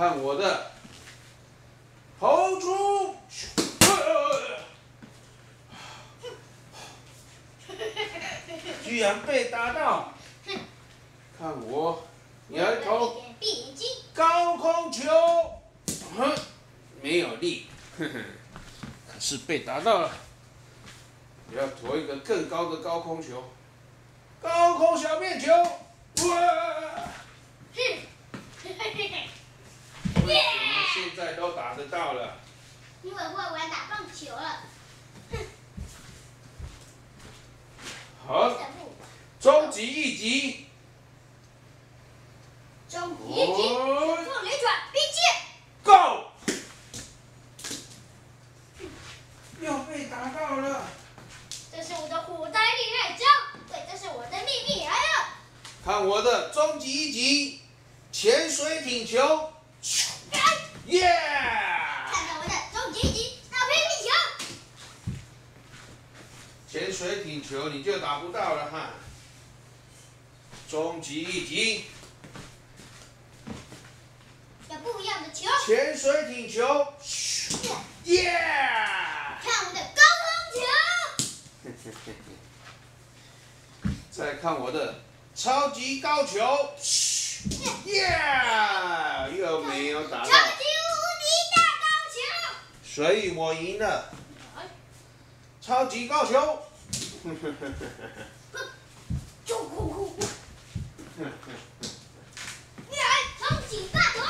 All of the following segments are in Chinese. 看我的豪猪！居然被打到！看我摇头高空球，没有力，可是被打到了。我要投一个更高的高空球，高空小便球！哇！ 现在都打得到了，因为我玩打棒球了。好，终极一击，终极一击，旋风雷转，冰击 ，Go！ 又被打到了。这是我的火灾避难招，对，这是我的秘密来了。看我的终极一击，潜水艇球。 耶！ Yeah! 看到我的终极一击，打皮皮球。潜水艇球你就打不到了哈。终极一击。有不一样的球。潜水艇球。耶！ Yeah! 看我的高空球。再看我的超级高球。 Yeah， 又没有打到。超级无敌大高球。所以我赢了。超级高球。超级大球。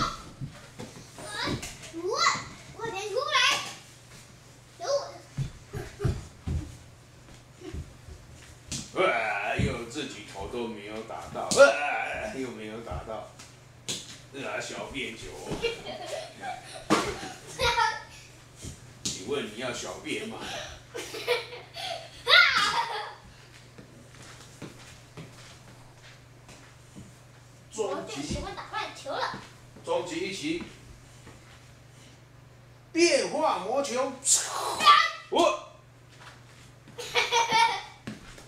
我能出来。又自己球都没有打到。又没有打到，小便球。你问你要小便吗？我最喜欢打棒球了。终极一击，变化魔球。我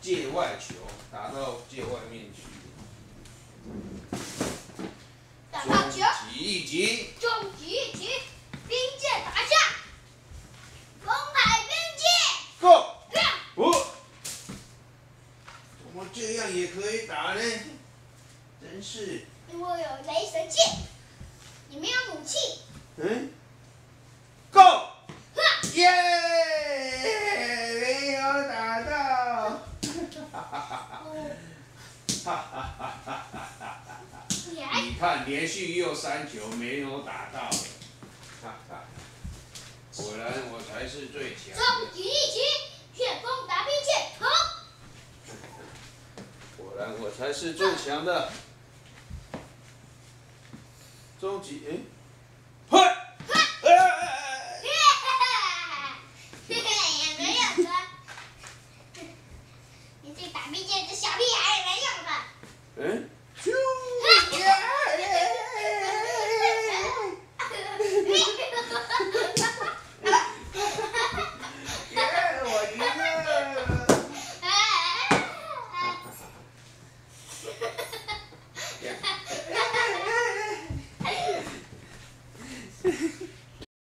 界外球打到界外面去。 打棒球，终极一击，冰箭打下，公海冰箭 ，Go！ 哦，怎么这样也可以打呢？真是。因为我有雷神剑，你没有武器。嗯。Go！ 耶！ Yeah! 没有打到。你看，连续又三球没有打到，哈哈！果然我才是最强。终极一击，旋风打冰箭头。果然我才是最强的。终极，哎。